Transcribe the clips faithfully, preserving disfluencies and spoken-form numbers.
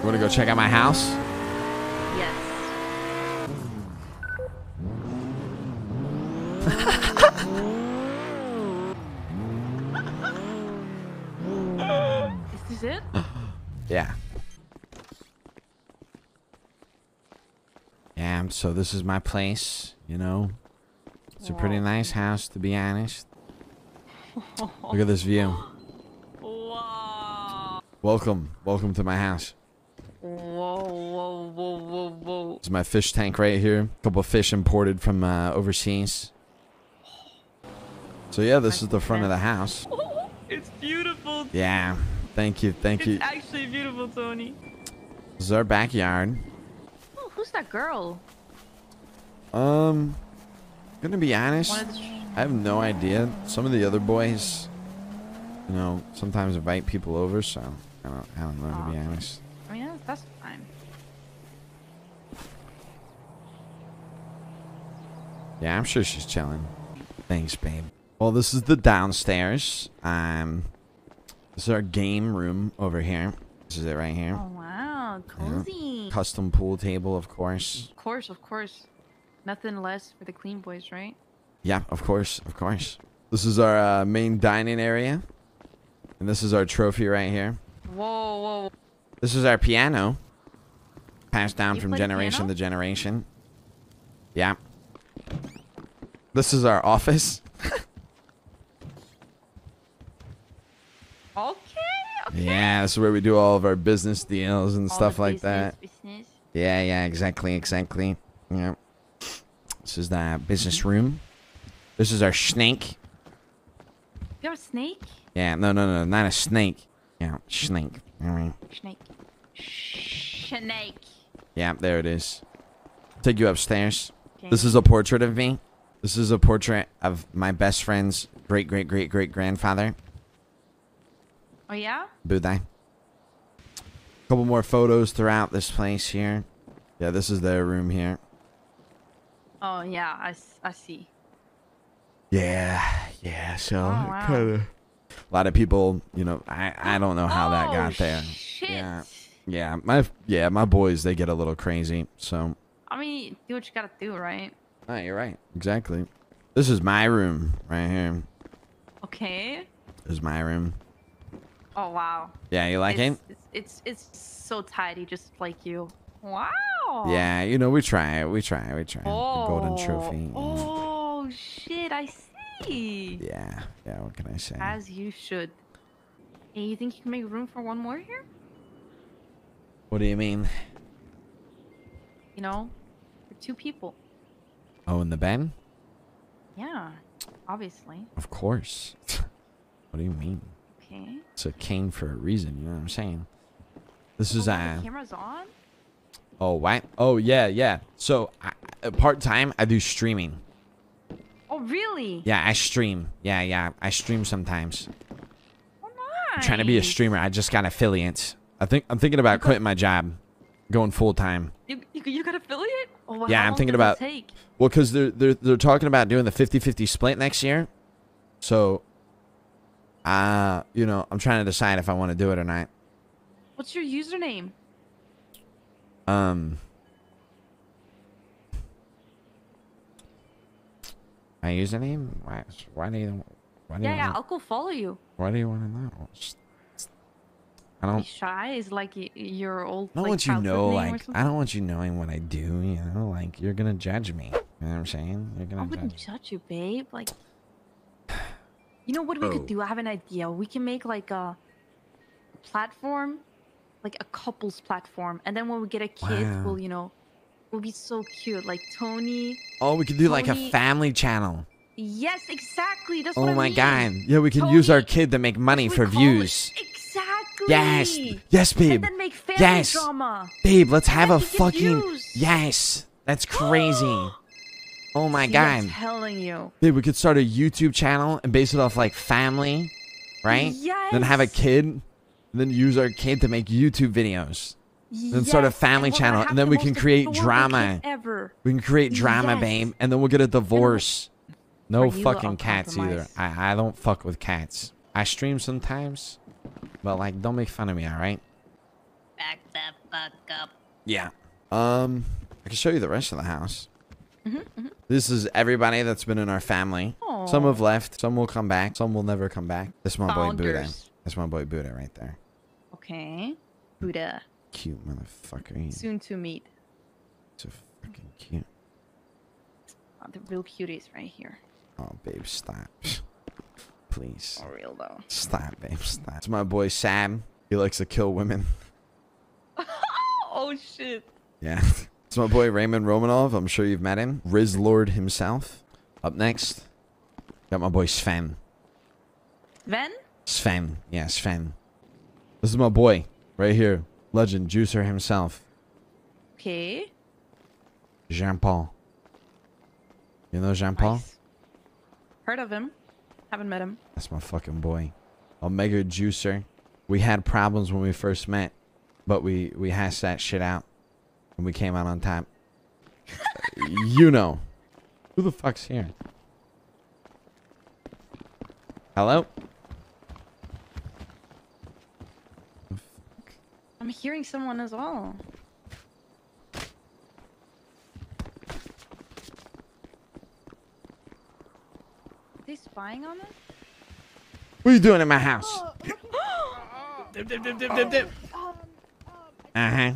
You want to go check out my house? Yes. Is this it? Yeah. Yeah, so this is my place, you know. It's a pretty nice house, to be honest. Look at this view. Wow. Welcome. Welcome to my house. Whoa, whoa, whoa, whoa, whoa. This is my fish tank right here. A couple of fish imported from uh, overseas. So yeah, this is the front of the house. It's beautiful. Yeah. Thank you. Thank you. It's actually beautiful, Tony. This is our backyard. Oh, who's that girl? Um... Gonna be honest, I have no idea. Some of the other boys, you know, sometimes invite people over, so I don't, I don't know, to be honest. I mean, that's fine. Yeah, I'm sure she's chilling. Thanks, babe. Well, this is the downstairs. Um, this is our game room over here. This is it right here. Oh, wow, cozy. Yeah. Custom pool table, of course. Of course, of course. Nothing less for the clean boys, right? Yeah, of course, of course. This is our uh, main dining area. And this is our trophy right here. Whoa, whoa. This is our piano. Passed down you from generation to generation. Yeah. This is our office. Okay, okay. Yeah, this is where we do all of our business deals and all stuff like business, that. Business. Yeah, yeah, exactly, exactly. Yeah. This is the business room. This is our snake. You have a snake? Yeah, no, no, no, not a snake. Yeah, snake. I mean, snake. Snake. Yeah, there it is. Take you upstairs. Okay. This is a portrait of me. This is a portrait of my best friend's great, great, great, great grandfather. Oh yeah? Budai. A couple more photos throughout this place here. Yeah, this is their room here. Oh, yeah, I, I see. Yeah, yeah, so oh, wow. kind of... A lot of people, you know, I, I don't know how oh, that got there. Shit. Yeah, yeah, my yeah, my boys, they get a little crazy, so... I mean, do what you gotta do, right? Oh, you're right, exactly. This is my room, right here. Okay. This is my room. Oh, wow. Yeah, you like it's, it? It's, it's, it's so tidy, just like you. Wow. Yeah, you know, we try, we try, we try. Oh. The golden trophy. Oh, shit, I see. Yeah, yeah, what can I say? As you should. Hey, you think you can make room for one more here? What do you mean? You know, for two people. Oh, in the bed? Yeah, obviously. Of course. What do you mean? Okay. It's a cane for a reason, you know what I'm saying? This is... Oh, uh, the camera's on? Oh, why? Oh, yeah, yeah. So, uh, part-time, I do streaming. Oh, really? Yeah, I stream. Yeah, yeah. I stream sometimes. Oh, nice. I'm trying to be a streamer. I just got affiliates. I think, I'm thinking about quitting my job. Going full-time. You, you, you got affiliate? Oh, wow. Yeah, I'm thinking about... Take? Well, because they're, they're, they're talking about doing the fifty fifty split next year. So, uh, you know, I'm trying to decide if I want to do it or not. What's your username? Um, my username? Why? Why do you? Why do yeah, you yeah. Wanna, I'll go follow you. Why do you want to know? I don't. Be shy is like your old. I don't like, want you know. Like I don't want you knowing what I do. You know, like you're gonna judge me. You know what I'm saying? You're gonna. I wouldn't judge, judge you, babe. Like, you know what we oh. could do? I have an idea. We can make like a platform. Like a couple's platform, and then when we get a kid, wow. we'll you know, we'll be so cute, like Tony. Oh, we could do Tony. like a family channel. Yes, exactly. That's oh what I mean. God, yeah, we can Tony. use our kid to make money for views. It. Exactly. Yes, yes, babe. And then make family yes. drama. Babe, let's have a fucking views. yes. That's crazy. Oh my See, God. I'm telling you. Babe, we could start a YouTube channel and base it off like family, right? Yes. Then have a kid. And then use our kid to make YouTube videos. Yes. Then start a family and channel. And then the we can create drama. Ever. We can create drama, yes. babe. And then we'll get a divorce. No fucking cats either. I, I don't fuck with cats. I stream sometimes. But, like, don't make fun of me, alright? Back up. fuck up. Yeah. Um, I can show you the rest of the house. Mm-hmm, mm-hmm. This is everybody that's been in our family. Aww. Some have left. Some will come back. Some will never come back. That's my Founders. boy Buddha. That's my boy Buddha right there. Okay. Buddha. Cute motherfucker. Soon to meet. So fucking cute. Oh, the real cuties right here. Oh, babe, stop. Please. For real, though. Stop, babe, stop. It's my boy Sam. He likes to kill women. Oh, shit. Yeah. It's my boy Raymond Romanov. I'm sure you've met him. Riz Lord himself. Up next, got my boy Sven. Sven? Sven. Yeah, Sven. This is my boy. Right here. Legend. Juicer himself. Okay. Jean-Paul. You know Jean-Paul? Nice. Heard of him. Haven't met him. That's my fucking boy. Omega Juicer. We had problems when we first met, but we, we hashed that shit out. And we came out on top. You know. Who the fuck's here? Hello? I'm hearing someone as well. Are they spying on us? What are you doing in my house? Dip, dip, dip, dip, dip, dip. Uh-huh.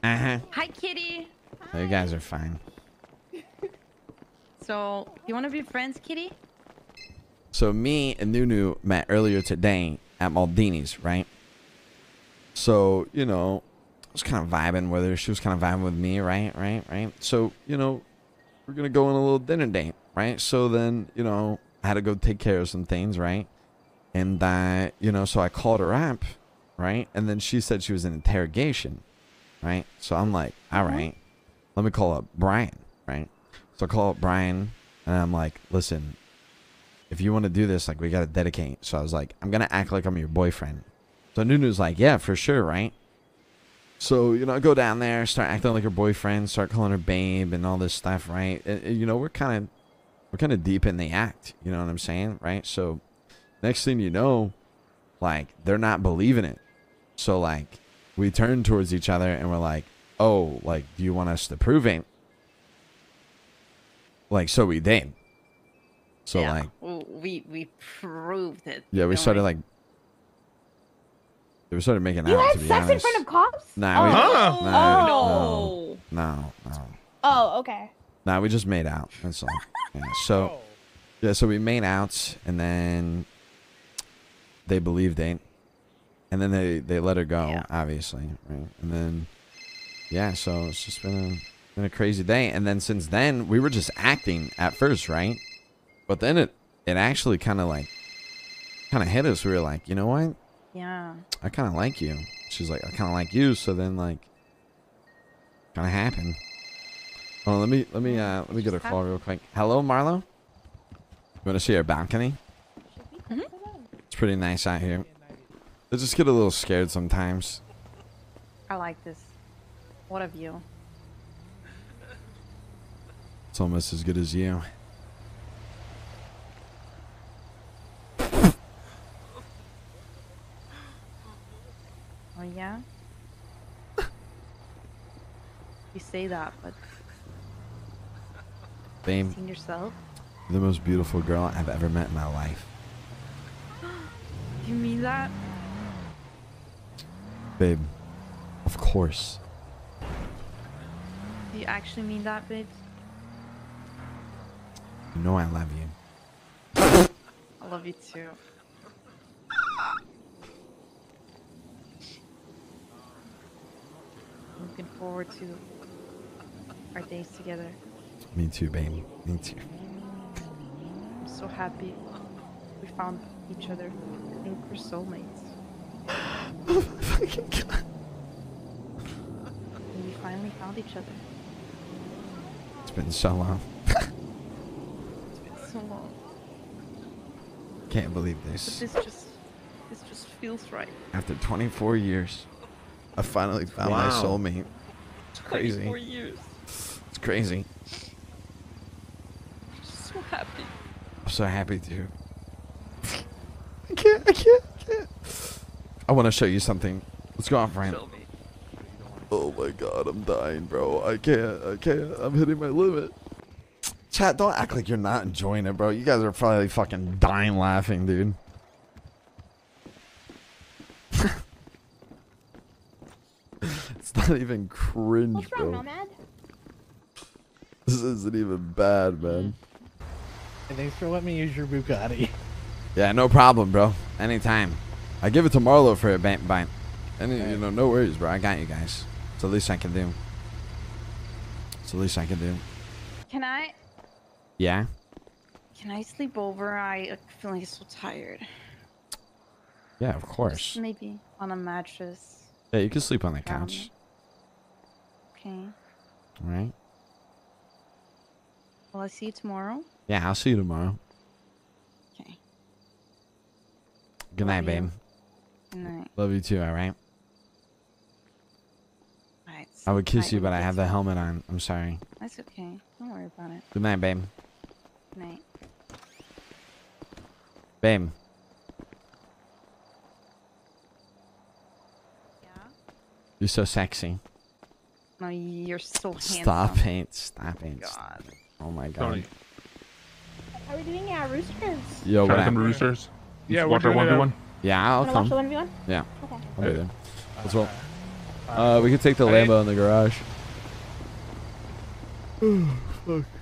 Uh-huh. Hi, kitty. Oh, you guys are fine. So, you want to be friends, kitty? So, me and Nunu met earlier today at Maldini's, right? So, you know, I was kind of vibing with her. She was kind of vibing with me, right? Right? Right? So, you know, we're going to go on a little dinner date. Right, so then, you know, I had to go take care of some things, right? And, uh, you know, so I called her up, right? And then she said she was in interrogation, right? So I'm like, all right, let me call up Brian, right? So I call up Brian, and I'm like, listen, if you want to do this, like, we got to dedicate. So I was like, I'm going to act like I'm your boyfriend. So Nunu's like, yeah, for sure, right? So, you know, I go down there, start acting like her boyfriend, start calling her babe and all this stuff, right? And, and, you know, we're kind of... We're kind of deep in the act, you know what I'm saying, right? So, next thing you know, like, they're not believing it. So, like, we turn towards each other and we're like, oh, like, do you want us to prove it? Like, so we did. So, yeah, like... We, we proved it. Yeah, we started, like... We started making out, to be honest. You had sex in front of cops? Nah, we... Huh? Nah, oh, no. No, no, no. Oh, okay. Nah, we just made out. That's all. Yeah, so, yeah, so we made out, and then they believed it, and then they they let her go, yeah. Obviously, right? And then, yeah, so it's just been a been a crazy day. And then since then, we were just acting at first, right? But then it it actually kind of like kind of hit us. We were like, you know what? Yeah. I kind of like you. She's like, I kind of like you. So then, like, kind of happened. Oh, let me let me uh let me get a call real quick. Hello, Marlo. You want to see our balcony? Mm-hmm. It's pretty nice out here. I just get a little scared sometimes. I like this. What a view. It's almost as good as you. Oh yeah. You say that, but. Babe, seen yourself? The most beautiful girl I've ever met in my life. You mean that? Babe, of course. Do you actually mean that, babe? You know I love you. I love you too. Looking forward to our days together. Me too, babe. Me too. I'm so happy we found each other. I think we're soulmates. Oh my fucking god. And we finally found each other. It's been so long. It's been so long. Can't believe this. But this just, this just feels right. After twenty-four years, I finally found wow. my soulmate. It's crazy. twenty-four years. It's crazy. Happy. I'm so happy too. I can't, I can't, I can't. I want to show you something. Let's go off, Ryan. Oh my god, I'm dying, bro. I can't. I can't. I'm hitting my limit. Chat, don't act like you're not enjoying it, bro. You guys are probably fucking dying laughing, dude. It's not even cringe, What's wrong, bro. Nomad? This isn't even bad, man. Hey, thanks for letting me use your Bugatti. Yeah, no problem, bro. Anytime. I give it to Marlo for a bite. bite. Any, you know, no worries, bro. I got you guys. It's the least I can do. It's the least I can do. Can I? Yeah. Can I sleep over? I'm feeling so tired. Yeah, of course. Just maybe on a mattress. Yeah, you can sleep on the couch. Okay. All right. Well, I'll see you tomorrow. Yeah, I'll see you tomorrow. Okay. Good night, babe. Good night. Love you too. All right. All right. I would kiss you, but I have the helmet on. I'm sorry. That's okay. Don't worry about it. Good night, babe. Good night. Babe. You're so sexy. No, you're so handsome. Stop it. Stop it. God. Oh my god. Tony. Are we doing our roosters? Yo, what happened to roosters? Yeah, watch our one v one. Yeah, I'll come. Watch the one v one? Yeah. Okay. I'll be there. Let's roll. Uh, we could take the Lambo in the garage. Fuck.